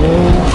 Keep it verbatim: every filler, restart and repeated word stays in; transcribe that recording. Oh.